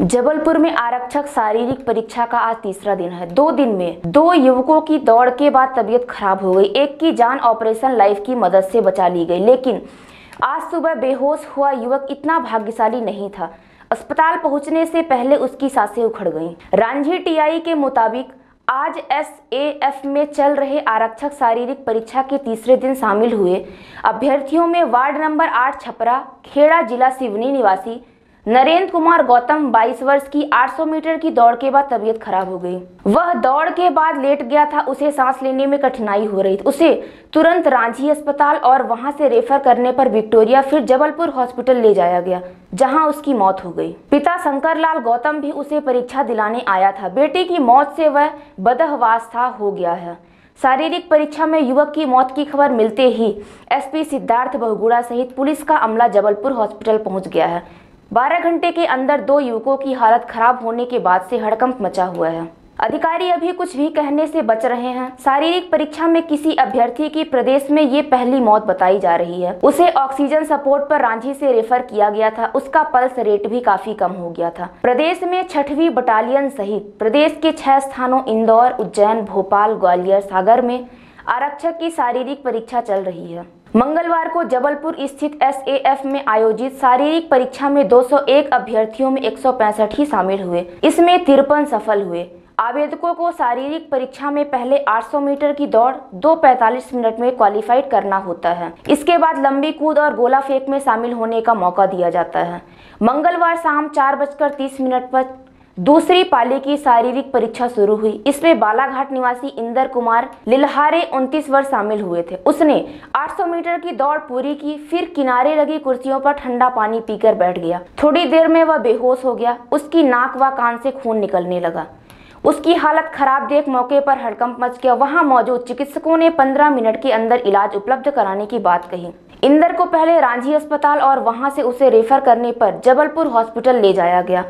जबलपुर में आरक्षक शारीरिक परीक्षा का आज तीसरा दिन है। 2 दिन में 2 युवकों की दौड़ के बाद तबीयत खराब हो गई। एक की जान ऑपरेशन लाइफ की मदद से बचा ली गई, लेकिन आज सुबह बेहोश हुआ युवक इतना भाग्यशाली नहीं था। अस्पताल पहुंचने से पहले उसकी सांसें उखड़ गईं। रांझी टीआई के मुताबिक आज एसएएफ में चल रहे आरक्षक शारीरिक परीक्षा के तीसरे दिन शामिल हुए अभ्यर्थियों में वार्ड नंबर 8 छपरा खेड़ा जिला सिवनी निवासी नरेंद्र कुमार गौतम 22 वर्ष की 800 मीटर की दौड़ के बाद तबीयत खराब हो गई। वह दौड़ के बाद लेट गया था। उसे सांस लेने में कठिनाई हो रही थी। उसे तुरंत रांची अस्पताल और वहां से रेफर करने पर विक्टोरिया फिर जबलपुर हॉस्पिटल ले जाया गया, जहां उसकी मौत हो गई। पिता शंकरलाल गौतम भी उसे परीक्षा दिलाने आया था। बेटे की मौत से वह बदहवास हो गया है। शारीरिक परीक्षा में युवक की मौत की खबर मिलते ही एसपी सिद्धार्थ बहुगुड़ा सहित पुलिस का अमला जबलपुर हॉस्पिटल पहुँच गया है। 12 घंटे के अंदर 2 युवकों की हालत खराब होने के बाद से हड़कंप मचा हुआ है। अधिकारी अभी कुछ भी कहने से बच रहे हैं। शारीरिक परीक्षा में किसी अभ्यर्थी की प्रदेश में ये पहली मौत बताई जा रही है। उसे ऑक्सीजन सपोर्ट पर रांची से रेफर किया गया था। उसका पल्स रेट भी काफी कम हो गया था। प्रदेश में 6वीं बटालियन सहित प्रदेश के 6 स्थानों इंदौर, उज्जैन, भोपाल, ग्वालियर, सागर में आरक्षक की शारीरिक परीक्षा चल रही है। मंगलवार को जबलपुर स्थित एसएएफ में आयोजित शारीरिक परीक्षा में 201 अभ्यर्थियों में 165 ही शामिल हुए। इसमें 53 सफल हुए। आवेदकों को शारीरिक परीक्षा में पहले 800 मीटर की दौड़ 2:45 मिनट में क्वालिफाइड करना होता है। इसके बाद लंबी कूद और गोला फेंक में शामिल होने का मौका दिया जाता है। मंगलवार शाम 4:30 पर दूसरी पाली की शारीरिक परीक्षा शुरू हुई। इसमें बालाघाट निवासी इंदर कुमार लिलहारे 29 वर्ष शामिल हुए थे। उसने 800 मीटर की दौड़ पूरी की, फिर किनारे लगी कुर्सियों पर ठंडा पानी पीकर बैठ गया। थोड़ी देर में वह बेहोश हो गया। उसकी नाक व कान से खून निकलने लगा। उसकी हालत खराब देख मौके पर हड़कंप मच गया। वहां मौजूद चिकित्सकों ने 15 मिनट के अंदर इलाज उपलब्ध कराने की बात कही। इंदर को पहले रांझी अस्पताल और वहाँ से उसे रेफर करने पर जबलपुर हॉस्पिटल ले जाया गया।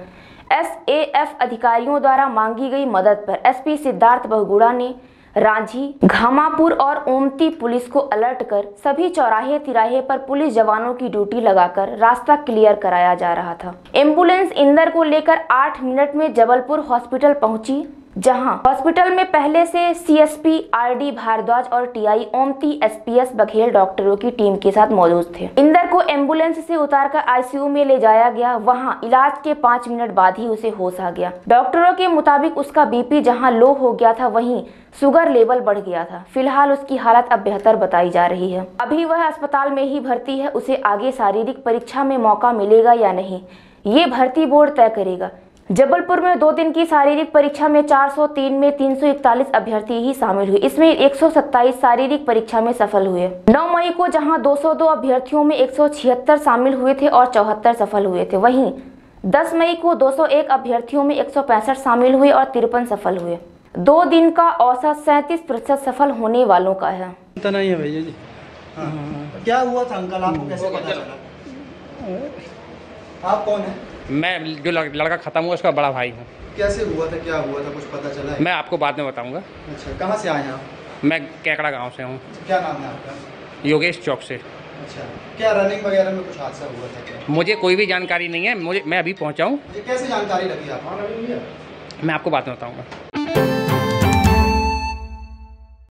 एसएएफ अधिकारियों द्वारा मांगी गई मदद पर एसपी सिद्धार्थ बहुगुड़ा ने रांझी, घामापुर और ओमती पुलिस को अलर्ट कर सभी चौराहे तिराहे पर पुलिस जवानों की ड्यूटी लगाकर रास्ता क्लियर कराया जा रहा था। एम्बुलेंस इंदर को लेकर 8 मिनट में जबलपुर हॉस्पिटल पहुंची, जहां हॉस्पिटल में पहले से सीएसपी आरडी भारद्वाज और टीआई ओमती एसपीएस बघेल डॉक्टरों की टीम के साथ मौजूद थे। इंदर को एम्बुलेंस से उतारकर आईसीयू में ले जाया गया। वहां इलाज के 5 मिनट बाद ही उसे होश आ गया। डॉक्टरों के मुताबिक उसका बीपी जहां लो हो गया था, वहीं शुगर लेवल बढ़ गया था। फिलहाल उसकी हालत अब बेहतर बताई जा रही है। अभी वह अस्पताल में ही भर्ती है। उसे आगे शारीरिक परीक्षा में मौका मिलेगा या नहीं, ये भर्ती बोर्ड तय करेगा। जबलपुर में 2 दिन की शारीरिक परीक्षा में 403 में 341 अभ्यर्थी ही शामिल हुए। इसमें 127 शारीरिक परीक्षा में सफल हुए। 9 मई को जहां 202 अभ्यर्थियों में 176 शामिल हुए थे और 74 सफल हुए थे, वहीं 10 मई को 201 अभ्यर्थियों में 165 शामिल हुए और 53 सफल हुए। 2 दिन का औसत 37% सफल होने वालों का है। क्या हुआ था अंकल, आपको कैसे पता चला? आप कौन है? मैं जो लड़का खत्म हुआ उसका बड़ा भाई हूँ। कैसे हुआ था, क्या हुआ था, कुछ पता चला है? मैं आपको बाद में बताऊंगा। अच्छा, कहाँ से आए हैं आप? मैं कैकड़ा गांव से हूँ। क्या नाम है आपका? योगेश चौक से। अच्छा, क्या रनिंग वगैरह में कुछ हादसा हुआ था क्या? मुझे कोई भी जानकारी नहीं है। मैं अभी पहुँचा हूँ। कैसे जानकारी लगी आपको? मैं आपको बाद में बताऊँगा।